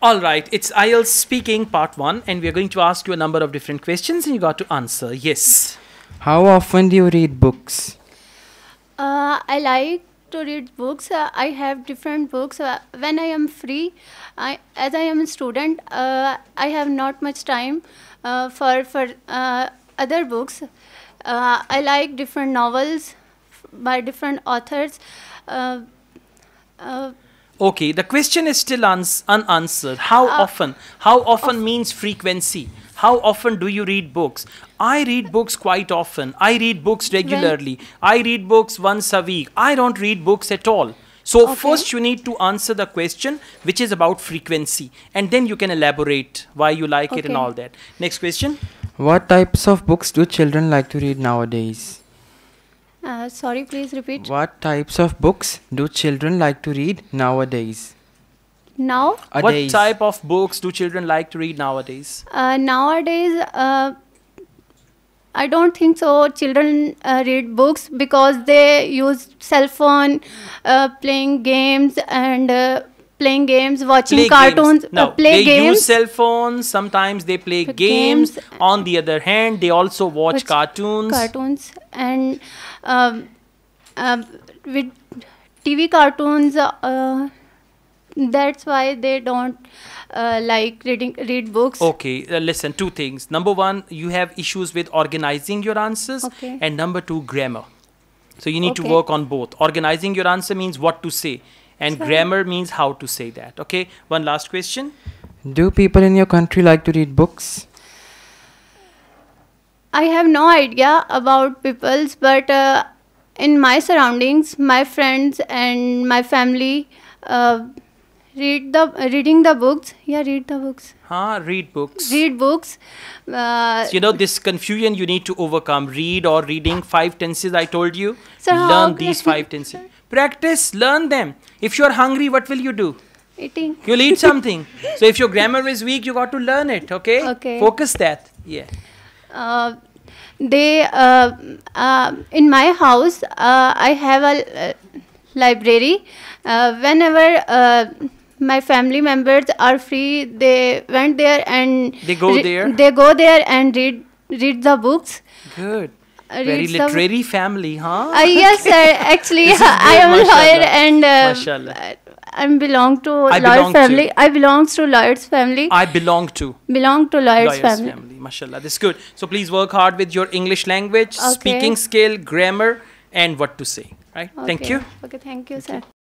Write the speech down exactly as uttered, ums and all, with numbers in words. All right, it's I E L T S speaking part one, and we are going to ask you a number of different questions and you got to answer. Yes. How often do you read books? Uh, I like to read books. Uh, I have different books. Uh, when I am free, I, as I am a student, uh, I have not much time uh, for, for uh, other books. Uh, I like different novels by different authors. Uh, uh, Okay, the question is still uns unanswered. How uh, often? How often of means frequency. How often do you read books? I read books quite often. I read books regularly. When? I read books once a week. I don't read books at all. So okay. First you need to answer the question which is about frequency, and then you can elaborate why you like okay. it and all that. Next question. What types of books do children like to read nowadays? Uh, sorry, please repeat. What types of books do children like to read nowadays? Now? A what days. type of books do children like to read nowadays? Uh, nowadays, uh, I don't think so children uh, read books because they use cell phone, uh, playing games and... Uh, Playing games, watching play cartoons, games. No, uh, play they games. Use cell phones, sometimes they play games. games. On the other hand, they also watch, watch cartoons. Cartoons and um, uh, with T V cartoons, uh, that's why they don't uh, like reading, read books. Okay, uh, listen, two things. Number one, you have issues with organizing your answers. Okay. And number two, grammar. So you need okay. to work on both. Organizing your answer means what to say. And Sorry. grammar means how to say that. Okay, one last question. Do people in your country like to read books? I have no idea about people's, but uh, in my surroundings, my friends and my family uh, read the uh, reading the books. Yeah, read the books. Huh? Read books. Read books. Uh, so, you know, this confusion you need to overcome. Read or reading, five tenses I told you. Sir, Learn these five tenses. Practice, learn them. If you are hungry, what will you do? Eating. You'll eat something. So if your grammar is weak, you got to learn it, okay? Okay. Focus that. Yeah. Uh, they, uh, uh, in my house, uh, I have a uh, library. Uh, whenever uh, my family members are free, they went there and... They go there? They go there and read, read the books. Good. Very literary family, huh? Uh, yes, sir. Actually, good, I am a lawyer and uh, I belong to I belong lawyer's family. To. I belong to lawyer's family. I belong to. Belong to lawyer's, lawyer's family. family. Mashallah, this is good. So please work hard with your English language, okay. speaking skill, grammar and what to say. Right? Okay. Thank you. Okay, thank you, thank sir. You.